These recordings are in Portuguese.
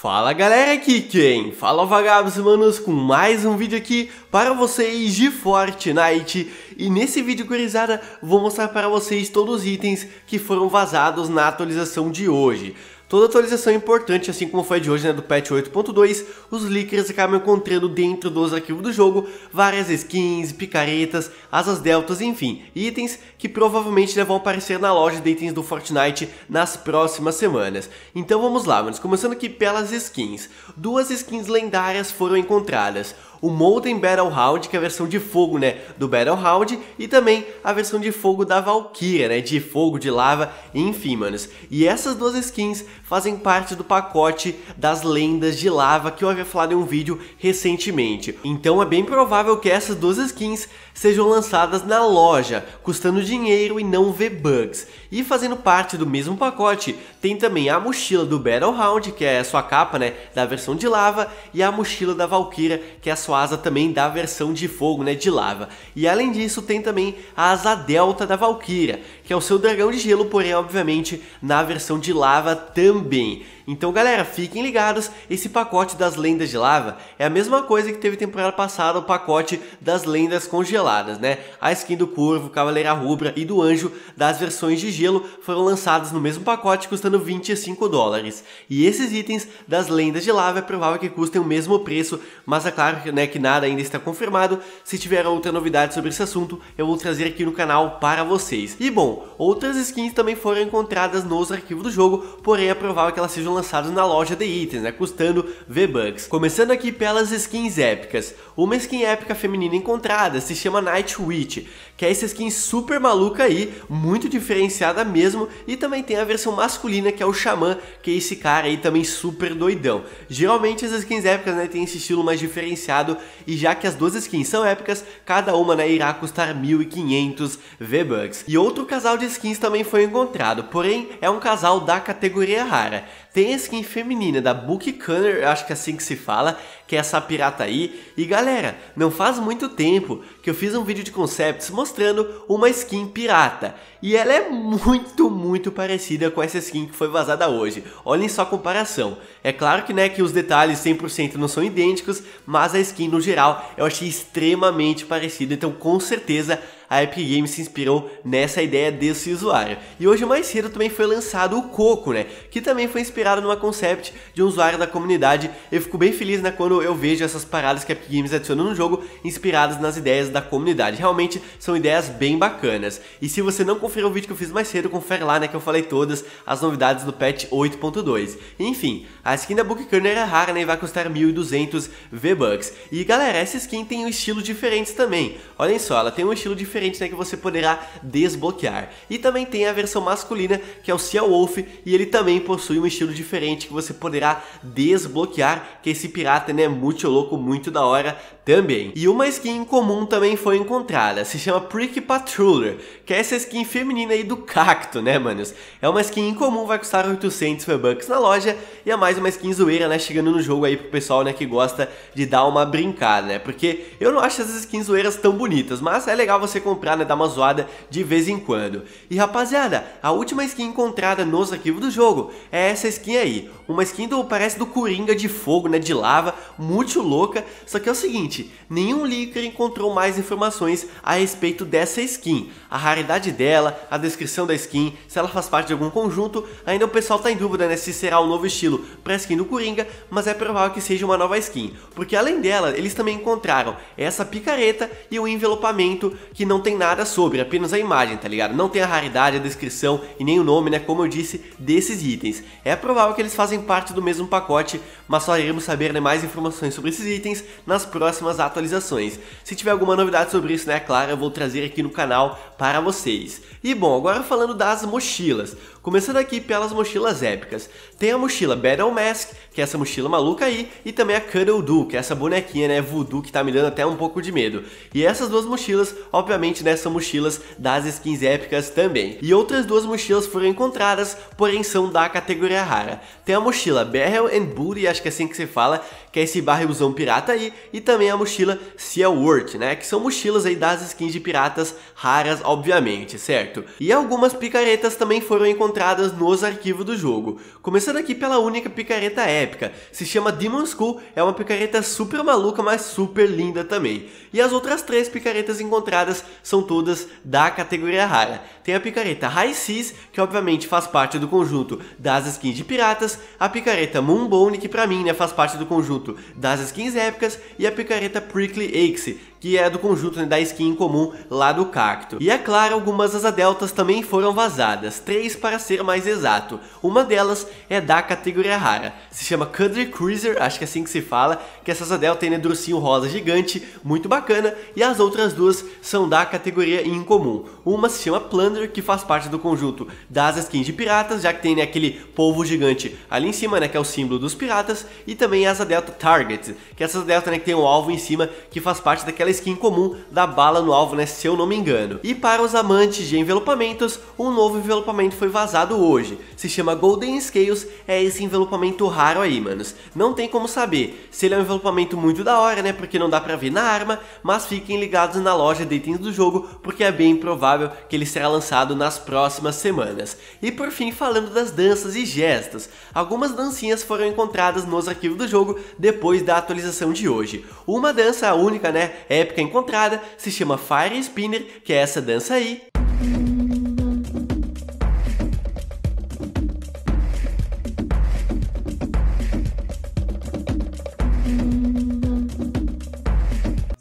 Fala galera, aqui quem fala vagabos manos com mais um vídeo aqui para vocês de Fortnite. E nesse vídeo, gurizada, vou mostrar para vocês todos os itens que foram vazados na atualização de hoje. Toda atualização é importante, assim como foi de hoje, né, do Patch 8.2, os leakers acabam encontrando dentro dos arquivos do jogo várias skins, picaretas, asas deltas, enfim, itens que provavelmente vão aparecer na loja de itens do Fortnite nas próximas semanas. Então vamos lá, manos, começando aqui pelas skins. Duas skins lendárias foram encontradas. O Molten Battle Hound, que é a versão de fogo, né, do Battle Hound, e também a versão de fogo da Valkyria, né, de fogo, de lava, enfim, manos. E essas duas skins fazem parte do pacote das lendas de lava que eu havia falado em um vídeo recentemente. Então é bem provável que essas duas skins sejam lançadas na loja, custando dinheiro e não V-Bucks. E fazendo parte do mesmo pacote, tem também a mochila do Battle Hound, que é a sua capa, né, da versão de lava, e a mochila da Valkyria, que é a sua asa também da versão de fogo, né, de lava. E além disso tem também a asa delta da Valkyria, que é o seu dragão de gelo, porém obviamente na versão de lava também. Então galera, fiquem ligados, esse pacote das lendas de lava é a mesma coisa que teve temporada passada o pacote das lendas congeladas, né? A skin do Corvo, Cavaleira Rubra e do Anjo das versões de gelo foram lançadas no mesmo pacote, custando 25 dólares. E esses itens das lendas de lava é provável que custem o mesmo preço, mas é claro que, né, que nada ainda está confirmado. Se tiver outra novidade sobre esse assunto, eu vou trazer aqui no canal para vocês. E bom, outras skins também foram encontradas nos arquivos do jogo, porém é provável que elas sejam lançadas na loja de itens, né, custando V-Bucks. Começando aqui pelas skins épicas. Uma skin épica feminina encontrada se chama Night Witch, que é essa skin super maluca aí, muito diferenciada mesmo, e também tem a versão masculina, que é o Xamã, que é esse cara aí também super doidão. Geralmente as skins épicas, né, tem esse estilo mais diferenciado, e já que as duas skins são épicas, cada uma, né, irá custar 1.500 V-Bucks. E outro casal de skins também foi encontrado, porém é um casal da categoria rara. Tem a skin feminina da Buki Conner, acho que é assim que se fala, que é essa pirata aí. E galera, não faz muito tempo que eu fiz um vídeo de concepts mostrando uma skin pirata, e ela é muito parecida com essa skin que foi vazada hoje. Olhem só a comparação. É claro que, né, que os detalhes 100% não são idênticos, mas a skin no geral eu achei extremamente parecida, então com certeza a Epic Games se inspirou nessa ideia desse usuário. E hoje mais cedo também foi lançado o Coco, né, que também foi inspirado numa concept de um usuário da comunidade. Eu fico bem feliz, né, quando eu vejo essas paradas que a Epic Games adiciona no jogo, inspiradas nas ideias da comunidade. Realmente são ideias bem bacanas. E se você não conferiu o vídeo que eu fiz mais cedo, confere lá, né, que eu falei todas as novidades do patch 8.2. Enfim, a skin da Buki Conner é rara, né, e vai custar 1.200 V-Bucks. E galera, essa skin tem um estilo diferente também. Olhem só, ela tem um estilo diferente, né, que você poderá desbloquear. E também tem a versão masculina, que é o Sea Wolf, e ele também possui um estilo diferente que você poderá desbloquear, que esse pirata, né, é muito louco, muito da hora também. E uma skin em comum também foi encontrada, se chama Pricky Patruller, que é essa skin feminina aí do cacto, né, manos? É uma skin em comum, vai custar 800 V-Bucks na loja, e é mais uma skin zoeira, né, chegando no jogo aí pro pessoal, né, que gosta de dar uma brincada, né, porque eu não acho essas skins zoeiras tão bonitas, mas é legal você comprar, né, dar uma zoada de vez em quando. E rapaziada, a última skin encontrada nos arquivos do jogo é essa skin aí, uma skin do, parece do Coringa de fogo, né, de lava, muito louca. Só que é o seguinte, nenhum leaker encontrou mais informações a respeito dessa skin, a raridade dela, a descrição da skin, se ela faz parte de algum conjunto. Ainda o pessoal tá em dúvida, né, se será um novo estilo pra skin do Coringa, mas é provável que seja uma nova skin, porque além dela, eles também encontraram essa picareta e o envelopamento, que não tem nada sobre, apenas a imagem, tá ligado? Não tem a raridade, a descrição e nem o nome, né, como eu disse, desses itens. É provável que eles fazem parte do mesmo pacote, mas só iremos saber, né, mais informações sobre esses itens nas próximas atualizações. Se tiver alguma novidade sobre isso, né, é claro, eu vou trazer aqui no canal para vocês. E bom, agora falando das mochilas, começando aqui pelas mochilas épicas, tem a mochila Battle Mask, que é essa mochila maluca aí, e também a Cuddle Do, que é essa bonequinha, né, voodoo, que tá me dando até um pouco de medo. E essas duas mochilas, obviamente, nessas mochilas das skins épicas também. E outras duas mochilas foram encontradas, porém são da categoria rara. Tem a mochila Barrel and Booty, acho que é assim que se fala, que é esse barrilzão pirata aí, e também também a mochila Sea Wort, né, que são mochilas aí das skins de piratas raras, obviamente, certo? E algumas picaretas também foram encontradas nos arquivos do jogo, começando aqui pela única picareta épica, se chama Demon's Cool, é uma picareta super maluca, mas super linda também. E as outras três picaretas encontradas são todas da categoria rara. Tem a picareta High Seas, que obviamente faz parte do conjunto das skins de piratas, a picareta Moonbone, que pra mim, né, faz parte do conjunto das skins épicas, e a picareta Prickly Axe, que é do conjunto, né, da skin em comum lá do cacto. E é claro, algumas asa deltas também foram vazadas, 3 para ser mais exato. Uma delas é da categoria rara, se chama Country Cruiser, acho que é assim que se fala, que essa asa delta tem, né, drucinho rosa gigante, muito bacana, e as outras duas são da categoria incomum. Uma se chama Plunder, que faz parte do conjunto das skins de piratas, já que tem, né, aquele polvo gigante ali em cima, né, que é o símbolo dos piratas, e também a asa delta Target, que é essa asa delta, né, que tem um alvo em cima, que faz parte daquela skin comum da bala no alvo, né, se eu não me engano. E para os amantes de envelopamentos, um novo envelopamento foi vazado hoje, se chama Golden Scales, é esse envelopamento raro aí, manos. Não tem como saber se ele é um envelopamento muito da hora, né, porque não dá pra ver na arma, mas fiquem ligados na loja de itens do jogo, porque é bem provável que ele será lançado nas próximas semanas. E por fim, falando das danças e gestos, algumas dancinhas foram encontradas nos arquivos do jogo depois da atualização de hoje. Uma dança, a única, né, épica encontrada, se chama Fire Spinner, que é essa dança aí.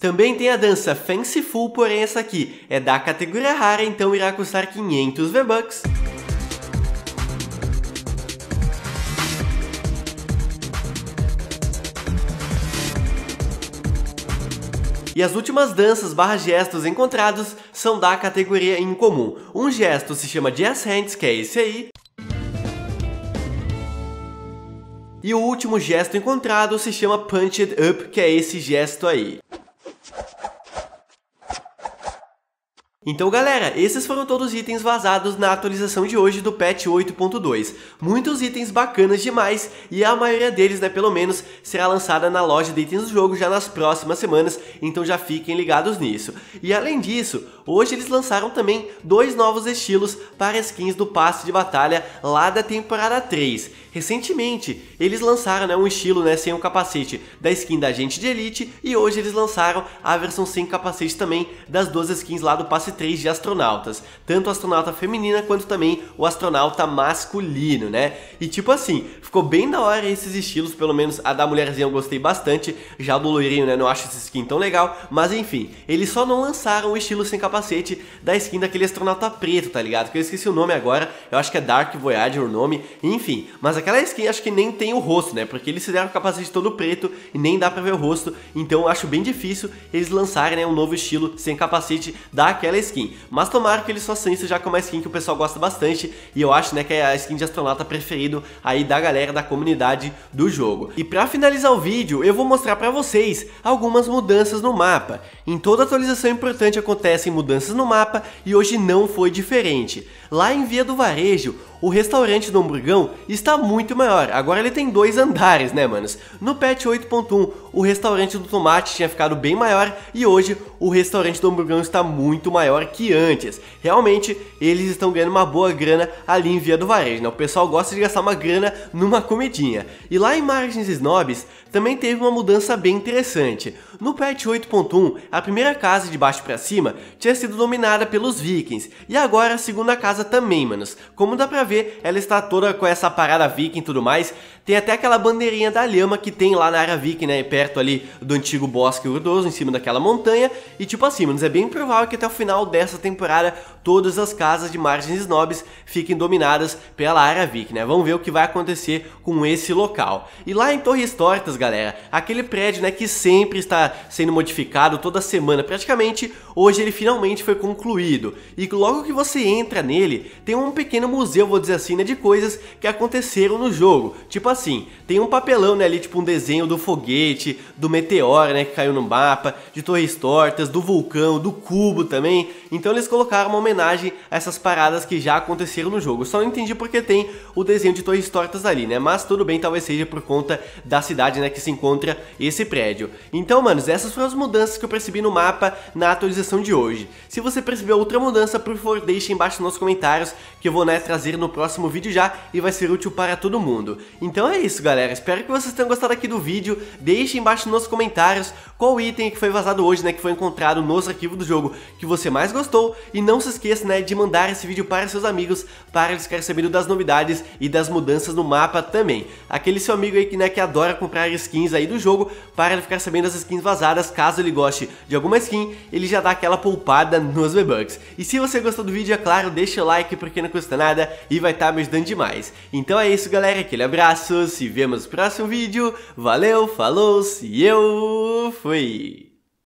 Também tem a dança Fancy Full, porém essa aqui é da categoria rara, então irá custar 500 V-Bucks. E as últimas danças barra gestos encontrados são da categoria incomum. Um gesto se chama Jazz Hands, que é esse aí. E o último gesto encontrado se chama Punched Up, que é esse gesto aí. Então galera, esses foram todos os itens vazados na atualização de hoje do Patch 8.2. Muitos itens bacanas demais, e a maioria deles, né, pelo menos, será lançada na loja de itens do jogo já nas próximas semanas, então já fiquem ligados nisso. E além disso, hoje eles lançaram também 2 novos estilos para skins do passe de batalha lá da temporada 3. Recentemente, eles lançaram, né, um estilo, né, sem o capacete da skin da Agente de Elite, e hoje eles lançaram a versão sem capacete também das 2 skins lá do passe 3 de astronautas, tanto a astronauta feminina quanto também o astronauta masculino, né? E tipo assim, ficou bem da hora esses estilos, pelo menos a da mulherzinha eu gostei bastante, já do loirinho, né, não acho esse skin tão legal, mas enfim, eles só não lançaram o estilo sem capacete da skin daquele astronauta preto, tá ligado? Que eu esqueci o nome agora, eu acho que é Dark Voyager o nome, enfim, mas aquela skin acho que nem tem o rosto, né, porque eles fizeram o capacete todo preto e nem dá pra ver o rosto, então eu acho bem difícil eles lançarem, né, um novo estilo sem capacete daquela skin. Mas tomara que eles só saem isso já com uma skin que o pessoal gosta bastante, e eu acho, né, que é a skin de astronauta preferido aí da galera da comunidade do jogo. E pra finalizar o vídeo, eu vou mostrar pra vocês algumas mudanças no mapa. Em toda atualização importante acontecem mudanças no mapa, e hoje não foi diferente. Lá em Via do Varejo, o restaurante do Hambúrgão está muito maior, agora ele tem 2 andares, né, manos? No patch 8.1, o restaurante do Tomate tinha ficado bem maior, e hoje o restaurante do Hambúrgão está muito maior que antes. Realmente, eles estão ganhando uma boa grana ali em Via do Varejo, né? O pessoal gosta de gastar uma grana numa comidinha. E lá em Margens Snobs, também teve uma mudança bem interessante. No patch 8.1, a primeira casa de baixo pra cima tinha sido dominada pelos vikings, e agora a segunda casa também, manos. Como dá pra ver, ela está toda com essa parada viking e tudo mais, tem até aquela bandeirinha da lhama que tem lá na área viking, né, perto ali do antigo bosque urdoso, em cima daquela montanha, e tipo assim, manos, é bem provável que até o final dessa temporada, todas as casas de Margens Snobs fiquem dominadas pela área viking, né, vamos ver o que vai acontecer com esse local. E lá em Torres Tortas, galera, aquele prédio, né, que sempre está sendo modificado, toda semana praticamente, hoje ele finalmente foi concluído, e logo que você entra nele, dele tem um pequeno museu, vou dizer assim, né, de coisas que aconteceram no jogo. Tipo assim, tem um papelão, né, ali, tipo um desenho do foguete, do meteoro, né, que caiu no mapa, de Torres Tortas, do vulcão, do cubo também. Então eles colocaram uma homenagem a essas paradas que já aconteceram no jogo. Só não entendi porque tem o desenho de Torres Tortas ali, né, mas tudo bem, talvez seja por conta da cidade, né, que se encontra esse prédio. Então, manos, essas foram as mudanças que eu percebi no mapa na atualização de hoje. Se você percebeu outra mudança, por favor, deixe embaixo nos comentários que eu vou, né, trazer no próximo vídeo já e vai ser útil para todo mundo. Então é isso, galera, espero que vocês tenham gostado aqui do vídeo. Deixe embaixo nos comentários qual item que foi vazado hoje, né, que foi encontrado nos arquivos do jogo, que você mais gostou, e não se esqueça, né, de mandar esse vídeo para seus amigos, para eles ficarem sabendo das novidades e das mudanças no mapa também. Aquele seu amigo aí que, né, que adora comprar skins aí do jogo, para ele ficar sabendo das skins vazadas, caso ele goste de alguma skin, ele já dá aquela poupada nos V-Bucks. E se você gostou do vídeo, é claro, deixa o like, porque não custa nada e vai estar me ajudando demais. Então é isso, galera, aquele abraço, se vemos no próximo vídeo, valeu, falou, e eu fui!